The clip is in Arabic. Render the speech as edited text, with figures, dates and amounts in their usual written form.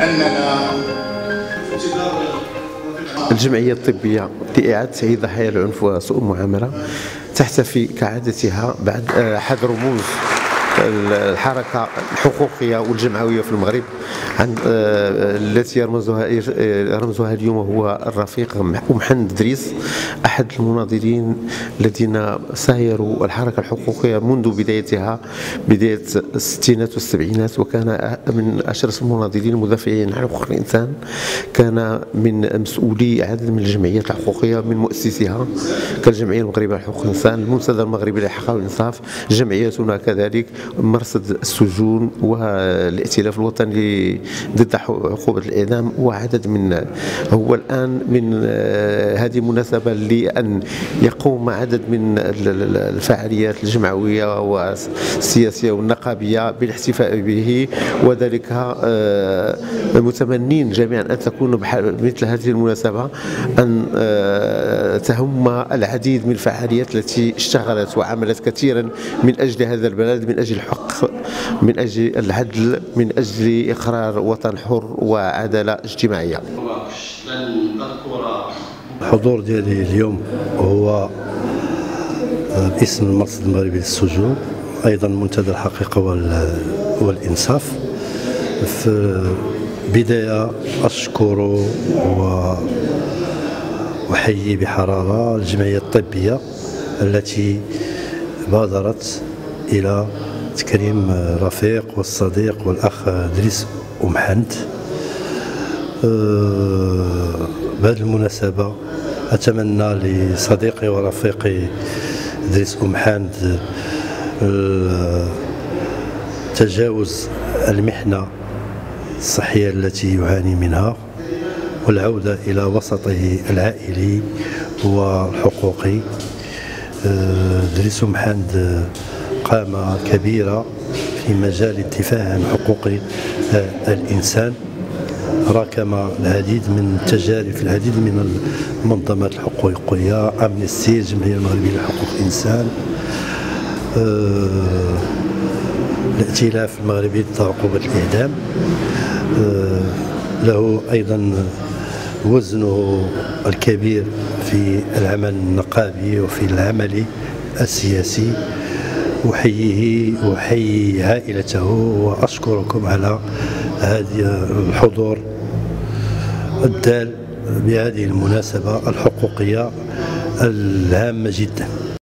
أننا الجمعية الطبية لإعادة تأهيل ضحايا العنف وسوء المعاملة تحتفي كعادتها بعد أحد رموز الحركة الحقوقية والجمعوية في المغرب التي رمزها اليوم هو الرفيق امحند ادريس، أحد المناضلين الذين سايروا الحركة الحقوقية منذ بدايتها، بداية الستينات والسبعينات، وكان من أشرس المناضلين المدافعين عن حقوق الإنسان. كان من مسؤولي عدد من الجمعيات الحقوقية، من مؤسسيها كالجمعية المغربية لحقوق الإنسان، المنتدى المغربي للحق والانصاف، جمعيتنا كذلك، مرصد السجون، والائتلاف الوطني ضد عقوبة الإعدام، وعدد من. هو الآن من هذه مناسبة لأن يقوم عدد من الفعاليات الجمعوية والسياسية والنقابية بالاحتفاء به، وذلك متمنين جميعا أن تكون مثل هذه المناسبة أن تهم العديد من الفعاليات التي اشتغلت وعملت كثيرا من أجل هذا البلد، من أجل الحق، من أجل العدل، من أجل إقرار وطن حر وعدالة اجتماعية. الحضور ديالي اليوم هو باسم المرصد المغربي للسجود، أيضا منتدى الحقيقة والإنصاف. في بداية أشكر وأحيي بحرارة الجمعية الطبية التي بادرت إلى تكريم رفيق والصديق والأخ ادريس امحند. بهذه المناسبة أتمنى لصديقي ورفيقي ادريس امحند تجاوز المحنة الصحية التي يعاني منها والعودة إلى وسطه العائلي والحقوقي. ادريس امحند قامة كبيرة في مجال الدفاع عن حقوق الإنسان، راكم العديد من التجارب في العديد من المنظمات الحقوقية، امنستير، الجمعية المغربية لحقوق الإنسان، الائتلاف المغربي ضد عقوبة الإعدام. له أيضا وزنه الكبير في العمل النقابي وفي العمل السياسي. أحييه وأحيي عائلته وأشكركم على هذا الحضور الدال بهذه المناسبة الحقوقية الهامة جدا.